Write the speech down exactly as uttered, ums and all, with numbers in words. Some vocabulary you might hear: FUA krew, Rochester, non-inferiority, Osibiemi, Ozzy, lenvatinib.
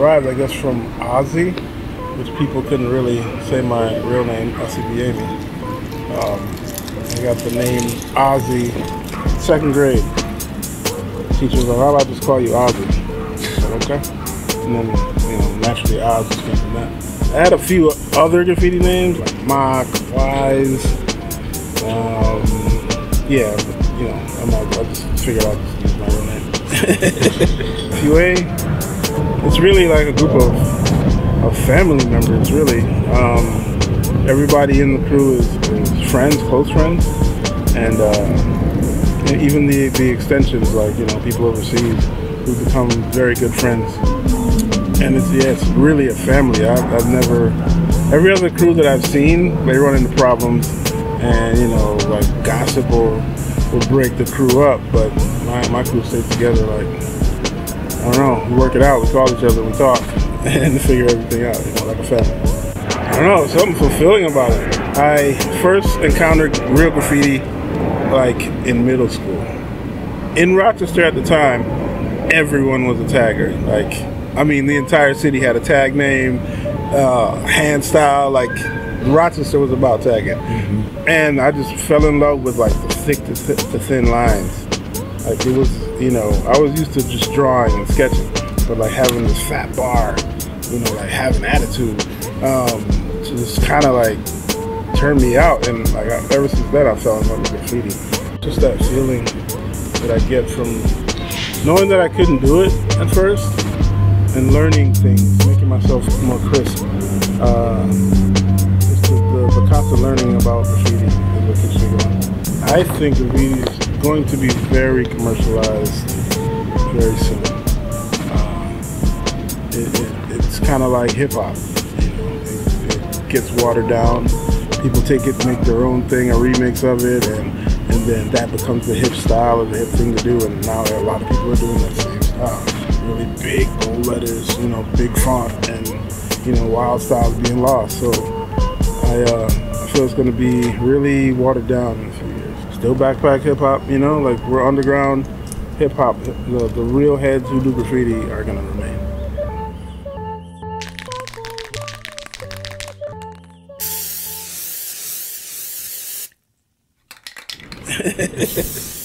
derived, I guess, from Ozzy, which people couldn't really say my real name, Osibiemi. Um, I got the name Ozzy second grade. Teacher was like, "Well, I'll just call you Ozzy." I said, okay. And then, you know, naturally Ozzy came from that. I had a few other graffiti names, like Mock, Wise. Um, yeah, but, you know, I'm not, I just figured out to use my real name. F U A. It's really like a group of, of family members, really. Um, everybody in the crew is, is friends, close friends, and, uh, and even the, the extensions, like, you know, people overseas who become very good friends. And it's, yeah, it's really a family. I've, I've never, every other crew that I've seen, they run into problems and, you know, like gossip will, will break the crew up, but my, my crew stays together, like, I don't know, we work it out, we call each other, we talk, and figure everything out, you know, like a family. I don't know, something fulfilling about it. I first encountered real graffiti, like, in middle school. In Rochester at the time, everyone was a tagger. Like, I mean, the entire city had a tag name, uh, hand style, like, Rochester was about tagging. Mm-hmm. And I just fell in love with, like, the thick to, th to thin lines. Like, it was, you know, I was used to just drawing and sketching, but like having this fat bar, you know, like having attitude, um, just kind of like turned me out. And like I, ever since then, I fell in love with graffiti. Just that feeling that I get from knowing that I couldn't do it at first, and learning things, making myself more crisp. Uh, just the, the, the constant learning about graffiti is what keeps me going. I think graffiti is going to be very commercialized very soon. Uh, it, it, it's kind of like hip hop. You know, it, it gets watered down. People take it, make their own thing, a remix of it, and and then that becomes the hip style and the hip thing to do. And now a lot of people are doing that same style. Really big bold letters, you know, big font, and you know, wild styles being lost. So I, uh, I feel it's going to be really watered down. Still backpack hip-hop, you know, like we're underground hip-hop. The, the real heads who do graffiti are gonna remain.